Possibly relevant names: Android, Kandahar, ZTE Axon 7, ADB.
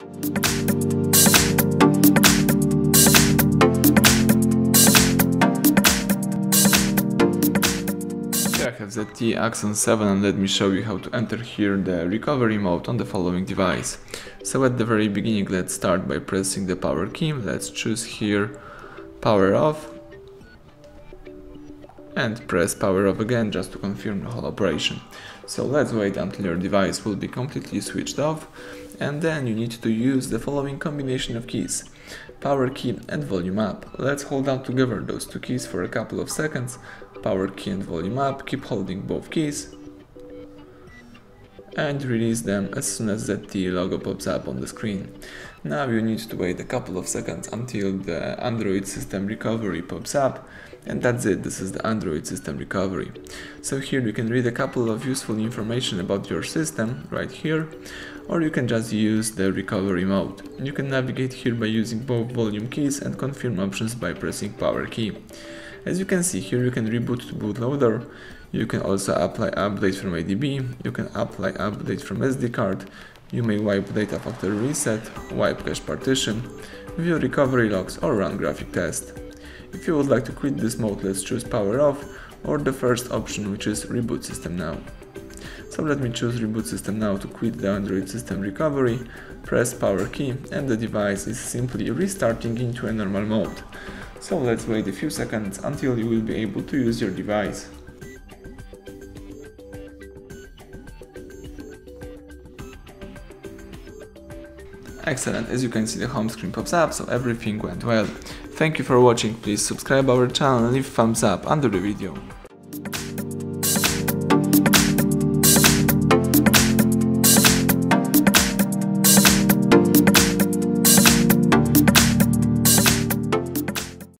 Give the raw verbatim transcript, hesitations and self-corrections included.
Here I have Z T E Axon seven and let me show you how to enter here the recovery mode on the following device. So at the very beginning let's start by pressing the power key, let's choose here power off and press power off again just to confirm the whole operation. So let's wait until your device will be completely switched off. And then you need to use the following combination of keys: power key and volume up. Let's hold down together those two keys for a couple of seconds, power key and volume up, keep holding both keys and release them as soon as Z T E logo pops up on the screen. Now you need to wait a couple of seconds until the Android system recovery pops up, and that's it, this is the Android system recovery. So here you can read a couple of useful information about your system right here, or you can just use the recovery mode. You can navigate here by using both volume keys and confirm options by pressing power key. As you can see here, you can reboot to bootloader, you can also apply update from A D B, you can apply update from S D card, you may wipe data factory reset, wipe cache partition, view recovery logs or run graphic test. If you would like to quit this mode, let's choose power off or the first option, which is reboot system now. So let me choose reboot system now to quit the Android system recovery, press power key and the device is simply restarting into a normal mode. So let's wait a few seconds until you will be able to use your device. Excellent, as you can see the home screen pops up, so everything went well. Thank you for watching, please subscribe our channel and leave thumbs up under the video.